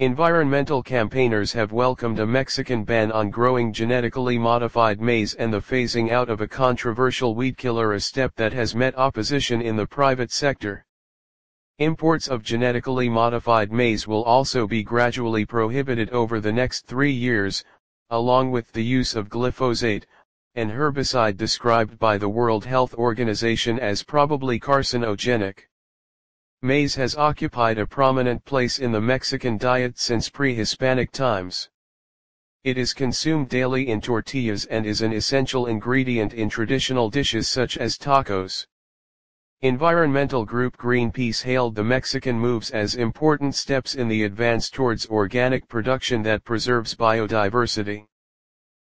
Environmental campaigners have welcomed a Mexican ban on growing genetically modified maize and the phasing out of a controversial weed killer, a step that has met opposition in the private sector. Imports of genetically modified maize will also be gradually prohibited over the next 3 years, along with the use of glyphosate, an herbicide described by the World Health Organization as probably carcinogenic. Maize has occupied a prominent place in the Mexican diet since pre-Hispanic times. It is consumed daily in tortillas and is an essential ingredient in traditional dishes such as tacos. Environmental group Greenpeace hailed the Mexican moves as important steps in the advance towards organic production that preserves biodiversity.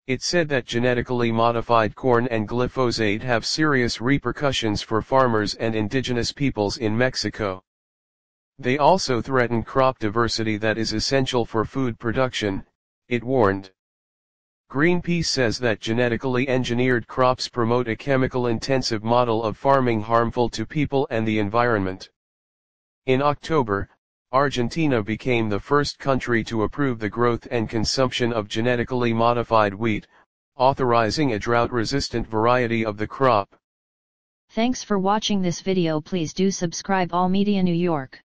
It said that genetically modified corn and glyphosate have serious repercussions for farmers and indigenous peoples in Mexico. They also threaten crop diversity that is essential for food production, it warned. Greenpeace says that genetically engineered crops promote a chemical-intensive model of farming harmful to people and the environment. In October, Argentina became the first country to approve the growth and consumption of genetically modified wheat, authorizing a drought-resistant variety of the crop. Thanks for watching this video. Please do subscribe. All Media New York.